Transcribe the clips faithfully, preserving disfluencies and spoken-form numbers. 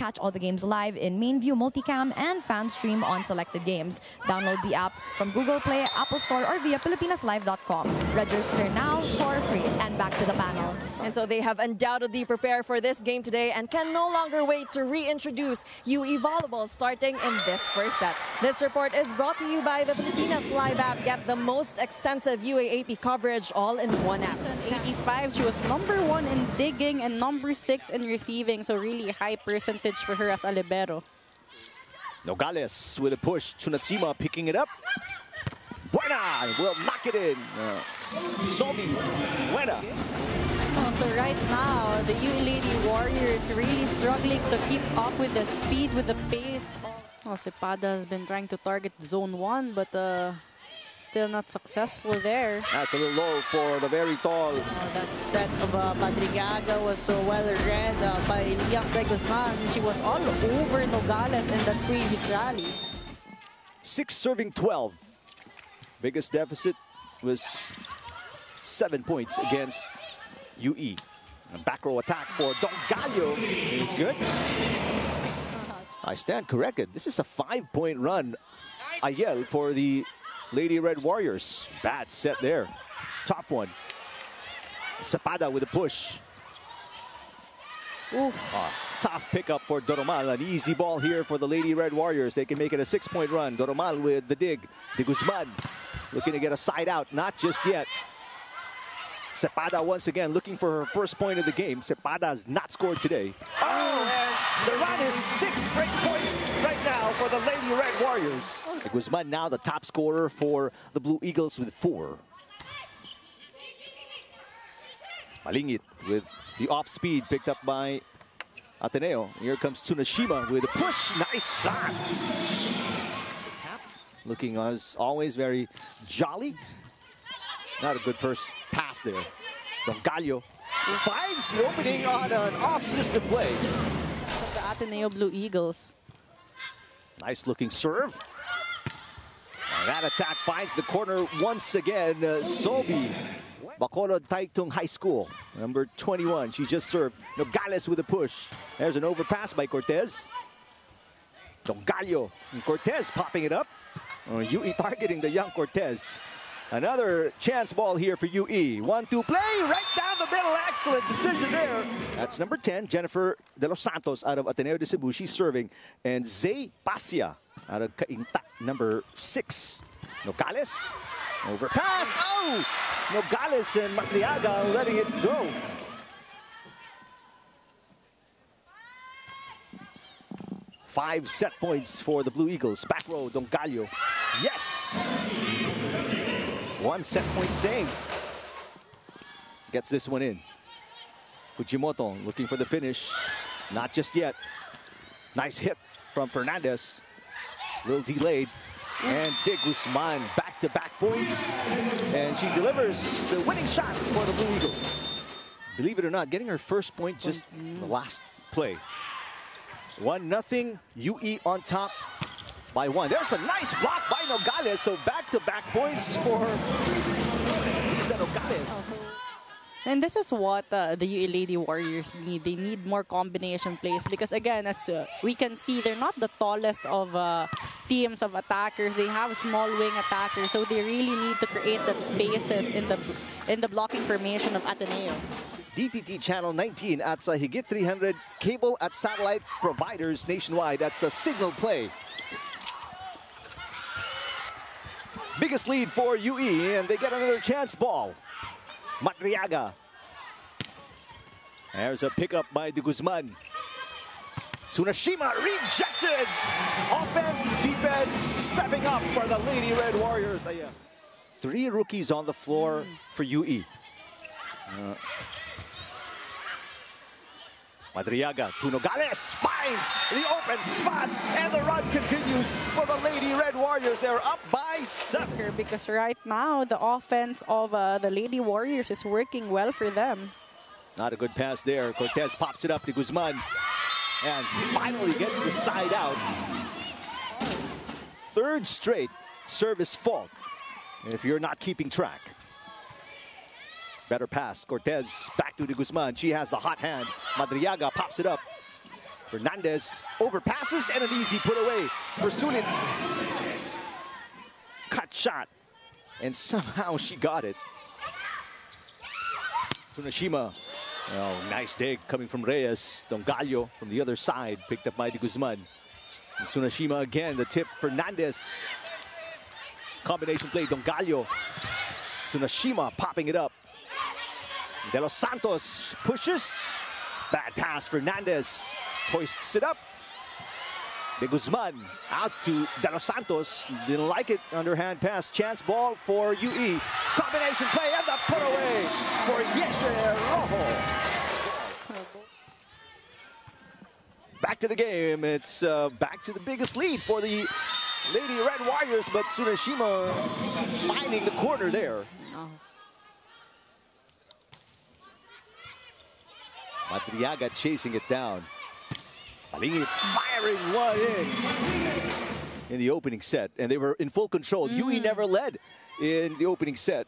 Catch all the games live in main view, multicam, and fan stream on selected games. Download the app from Google Play, Apple Store, or via Pilipinas Live dot com. Register now for free. And back to the panel. And so they have undoubtedly prepared for this game today and can no longer wait to reintroduce U E Volleyball starting in this first set. This report is brought to you by the Pilipinas Live app. Get the most extensive U A A P coverage all in one app. eighty-five, she was number one in digging and number six in receiving, so really high percentage for her as a libero. Nogales with a push, Tsunasima picking it up. Buena will knock it in. Uh, Sobi Buena. Oh, so right now, the U E Lady Warriors really struggling to keep up with the speed, with the pace. Oh, Cepada has been trying to target zone one, but uh, still not successful there. That's a little low for the very tall. Oh, that set of uh, Madrigaga was so well read uh, by Liang De Guzman. She was all over Nogales in that previous rally. Six serving twelve. Biggest deficit was seven points against U E. A back row attack for Don Gallo. He's good. I stand corrected. This is a five-point run, Ayel, for the Lady Red Warriors. Bad set there. Tough one. Cepada with a push. Ooh. Uh, tough pickup for Doromal. An easy ball here for the Lady Red Warriors. They can make it a six-point run. Doromal with the dig. De Guzman looking to get a side out. Not just yet. Cepada once again looking for her first point of the game. Cepada has not scored today. Oh, and the run is six straight points right now for the Lady Red Warriors. De Guzman now the top scorer for the Blue Eagles with four. Malingit with the off-speed picked up by Ateneo. Here comes Tsunashima with a push. Nice shot. Looking as always very jolly. Not a good first pass there. Don Gallo finds the opening on an off-system play. The Ateneo Blue Eagles. Nice looking serve. And that attack finds the corner once again. Uh, Sobi, Bacolod Taitung High School, number twenty-one. She just served. Nogales with a push. There's an overpass by Cortez. Don Gallo and Cortez popping it up. Uh, U E targeting the young Cortez. Another chance ball here for U E. one two play, right down the middle. Excellent decision there. That's number ten, Jennifer De Los Santos out of Ateneo de Cebu. She's serving. And Zay Pasia out of Cainta, number six. Nogales, overpass. Oh! Nogales and Matriaga letting it go. Five set points for the Blue Eagles. Back row, Don Gallo. Yes! One set point save. Gets this one in. Fujimoto looking for the finish. Not just yet. Nice hit from Fernandez. A little delayed. And De Guzman back-to-back points. And she delivers the winning shot for the Blue Eagles. Believe it or not, getting her first point just the last play. one nothing. U E on top. By one. There's a nice block by Nogales, so back-to-back points for Nogales. And this is what uh, the U E Lady Warriors need. They need more combination plays because, again, as uh, we can see, they're not the tallest of uh, teams of attackers. They have small wing attackers, so they really need to create that spaces in the in the blocking formation of Ateneo. D T T Channel nineteen at sa higit three hundred cable at satellite providers nationwide. That's a signal play. Biggest lead for U E, and they get another chance ball. Matriaga. There's a pickup by De Guzman. Tsunashima rejected. Offense, defense, stepping up for the Lady Red Warriors. Three rookies on the floor for U E. Uh, Madriaga to Nogales, finds the open spot, and the run continues for the Lady Red Warriors. They're up by seven. Because right now, the offense of uh, the Lady Warriors is working well for them. Not a good pass there. Cortez pops it up to Guzman, and finally gets the side out. Third straight service fault, if you're not keeping track. Better pass. Cortez back to De Guzman. She has the hot hand. Madriaga pops it up. Fernandez overpasses and an easy put away for Sulit. Cut shot. And somehow she got it. Tsunashima. Oh, nice dig coming from Reyes. Dongallo from the other side, picked up by De Guzman. And Tsunashima again, the tip, Fernandez. Combination play, Dongallo. Tsunashima popping it up. De Los Santos pushes. Bad pass, Fernandez hoists it up. De Guzman out to De Los Santos. Didn't like it. Underhand pass. Chance ball for U E. Combination play and the put away for Yeshe Rojo. Back to the game. It's uh, back to the biggest lead for the Lady Red Warriors, but Tsunashima finding the corner there. Oh. Madriaga chasing it down. Palingit firing one in in the opening set, and they were in full control. Mm. U E never led in the opening set.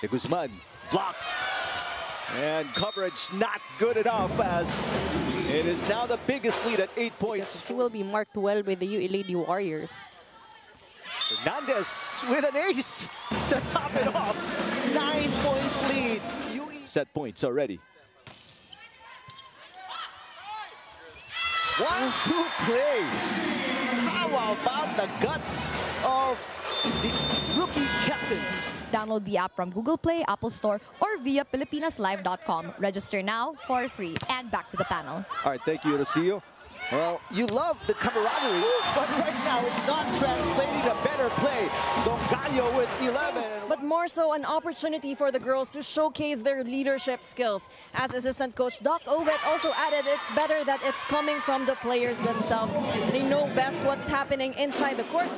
De Guzman block and coverage not good enough as it is now the biggest lead at eight points. She will be marked well by the U E Lady Warriors. Fernandez with an ace to top it off. Nine-point lead. U E set points already. One, two, play. How about the guts of the rookie captain? Download the app from Google Play, Apple Store, or via Pilipinas Live dot com. Register now for free. And back to the panel. All right, thank you, Rocio. Well, you love the camaraderie, but right now it's not translating to better play. Dongallo with eleven. But more so an opportunity for the girls to showcase their leadership skills. As assistant coach Doc Owet also added, it's better that it's coming from the players themselves. They know best what's happening inside the court.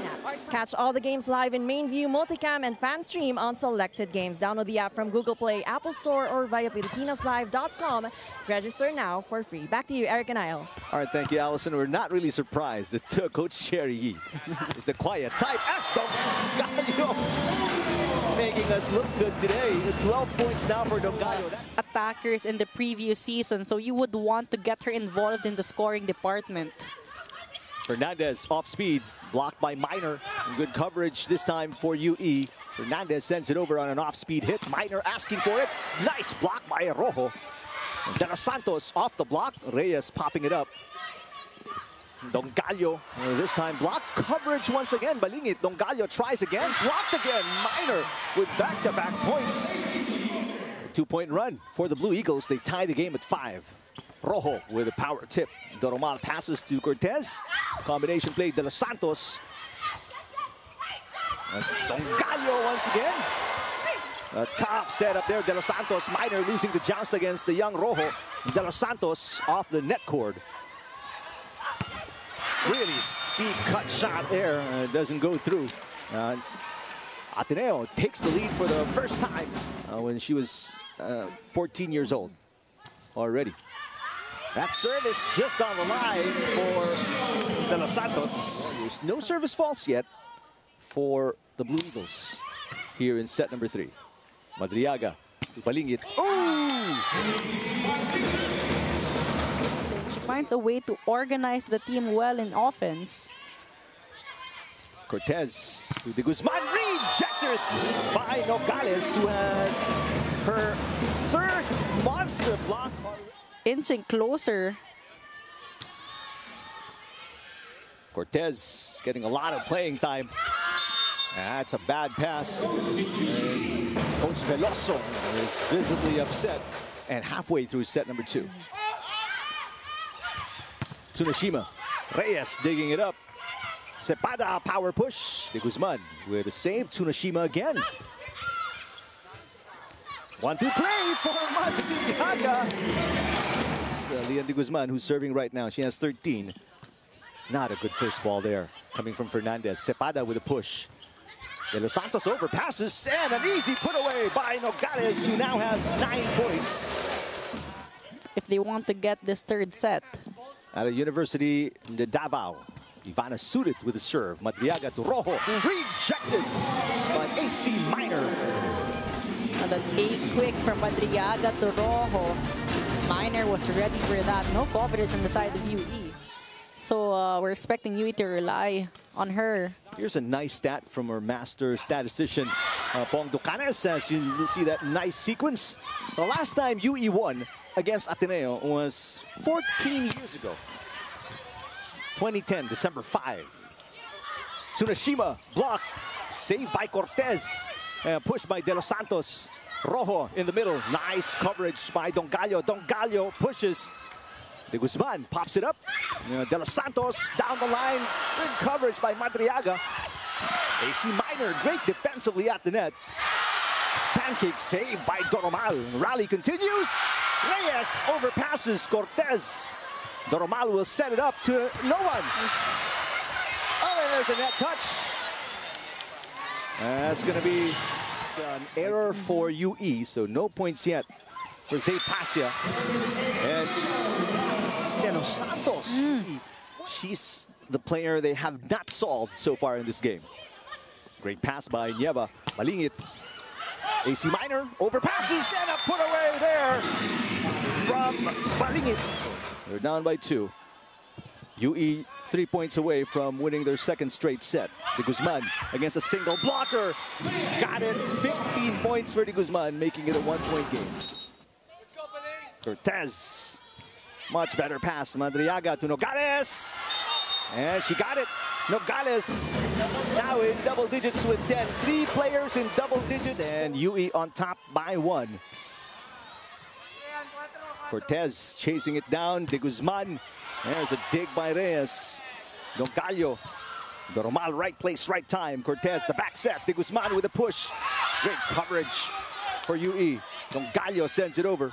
Catch all the games live in main view, multicam, and fan stream on selected games. Download the app from Google Play, Apple Store, or via Pilipinas Live dot com. Register now for free. Back to you, Eric and Ayle. All right, thank you, Allison. We're not really surprised that uh, Coach Cherry Yee is the quiet type. Dongallo making us look good today. twelve points now for Dongallo. Attackers in the previous season, so you would want to get her involved in the scoring department. Fernandez off speed, blocked by Minor. Good coverage this time for U E. Fernandez sends it over on an off speed hit. Minor asking for it. Nice block by Rojo. De Los Santos off the block. Reyes popping it up. Dongallo, this time block coverage once again. Balingit, Dongallo tries again, blocked again. Minor with back-to-back points. Two-point run for the Blue Eagles. They tie the game at five. Rojo with a power tip. Doromal passes to Cortez. Combination play, De Los Santos. And Dongallo once again. A tough setup there. De Los Santos, Minor losing the joust against the young Rojo. De Los Santos off the net cord. Really steep cut shot there. Uh, doesn't go through. Uh, Ateneo takes the lead for the first time uh, when she was uh, fourteen years old already. That service just on the line for De Los Santos. There's no service faults yet for the Blue Eagles here in set number three. Madriaga to Balingit. Oh! Finds a way to organize the team well in offense. Cortez to De Guzman, rejected by Nogales, who has her third monster block. Inching closer. Cortez getting a lot of playing time. That's a bad pass. And Coach Veloso is visibly upset. And halfway through set number two. Tsunashima, Reyes digging it up. Cepada, power push. De Guzman with a save. Tsunashima again. One, two, play for Madriaga. It's uh, Leon De Guzman who's serving right now. She has thirteen. Not a good first ball there. Coming from Fernandez. Cepada with a push. De Los Santos overpasses and an easy put away by Nogales, who now has nine points. If they want to get this third set. At a university in the Davao, Ivana Sulit with a serve. Madriaga to Rojo, rejected by A C Minor. And a quick from Madriaga to Rojo. Miner was ready for that. No coverage on the side of U E. So uh, we're expecting U E to rely on her. Here's a nice stat from her master statistician, uh, Bong Ducanes, as you, you see that nice sequence. The last time U E won against Ateneo was fourteen years ago. twenty ten, December fifth. Tsunashima, block, saved by Cortez, uh, pushed by De Los Santos. Rojo in the middle, nice coverage by Don Gallo. Don Gallo pushes. De Guzman pops it up. De Los Santos down the line. Good coverage by Madriaga. A C Minor, great defensively at the net. Pancake saved by Doromal. Rally continues. Reyes overpasses Cortez. Doromal will set it up to no one. Oh, and there's a net touch. That's going to be an error for U E, so no points yet for Zay Passia. And De Los Santos, mm. she's the player they have not solved so far in this game. Great pass by Nieva. Malingit. A C Minor overpasses and a put away there from Malingit. They're down by two. U E three points away from winning their second straight set. De Guzman against a single blocker. Got it. fifteen points for De Guzman, making it a one-point game. Cortez. Much better pass, Madriaga to Nogales. And she got it. Nogales now in double digits with ten. Three players in double digits. And U E on top by one. Cortez chasing it down. De Guzman. There's a dig by Reyes. Nogales. Doromal, right place, right time. Cortez, the back set. De Guzman with a push. Great coverage for U E. Nogales sends it over.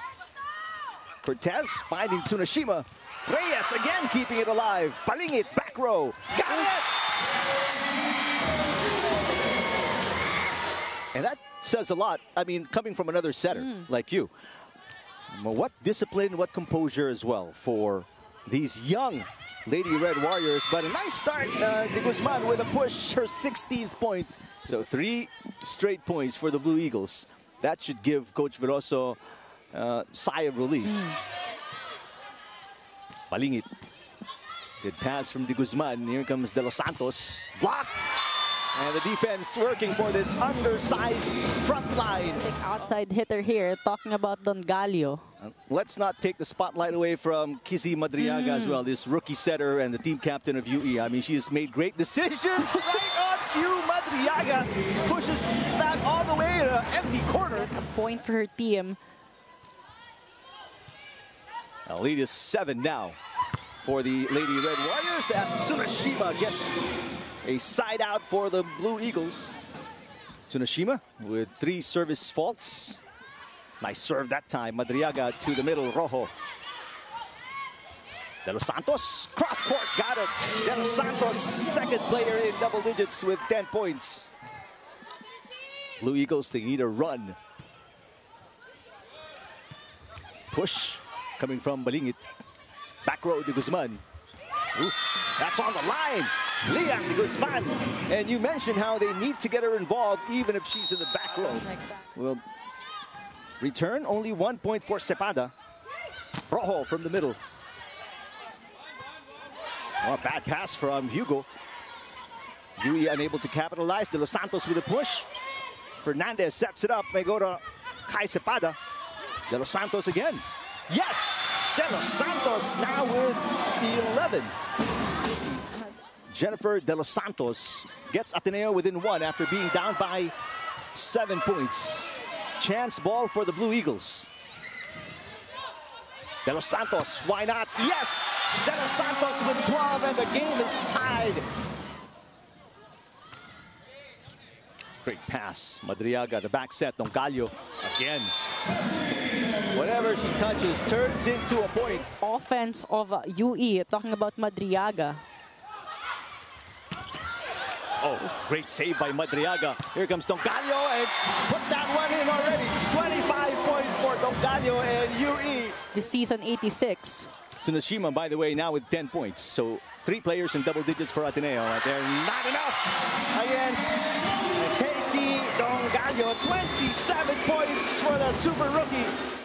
Cortez finding Tsunashima. Reyes again keeping it alive. Palingit, back row. Got it! And that says a lot. I mean, coming from another setter mm. like you. What discipline, what composure as well for these young Lady Red Warriors. But a nice start. Uh, De Guzman with a push, her sixteenth point. So three straight points for the Blue Eagles. That should give Coach Veloso Uh, sigh of relief. Mm. Palingit. Good pass from De Guzman. Here comes De Los Santos. Blocked. And the defense working for this undersized front line. Outside hitter here, talking about Don Gallo. Uh, let's not take the spotlight away from Kizzy Madriaga mm. as well, this rookie setter and the team captain of U E. I mean, she has made great decisions right on cue. Madriaga pushes that all the way to an empty corner. A point for her team. The lead is seven now for the Lady Red Warriors as Tsunashima gets a side out for the Blue Eagles. Tsunashima with three service faults. Nice serve that time. Madriaga to the middle. Rojo. De Los Santos. Cross court. Got it. De Los Santos, second player in double digits with ten points. Blue Eagles, they need a run. Push. Coming from Balingit. Back row to Guzman. Ooh, that's on the line. Leon de Guzman. And you mentioned how they need to get her involved even if she's in the back row. Well, return only one point for Cepada. Rojo from the middle. Oh, bad pass from Hugo. Yui unable to capitalize. De Los Santos with a push. Fernandez sets it up. They go to Kai Cepada. De Los Santos again. Yes! De Los Santos now with eleven. Jennifer De Los Santos gets Ateneo within one after being down by seven points. Chance ball for the Blue Eagles. De Los Santos, why not? Yes! De Los Santos with twelve and the game is tied. Great pass. Madriaga, the back set. Don Gallo again. Whatever she touches turns into a point. Offense of uh, U E, talking about Madriaga. Oh, great save by Madriaga. Here comes Don Gallo and put that one in already. twenty-five points for Don Gallo and U E. This season, eighty-six. Tsunashima, by the way, now with ten points. So three players in double digits for Ateneo. They're not enough against Don Gallo. twenty-seven points for the super rookie.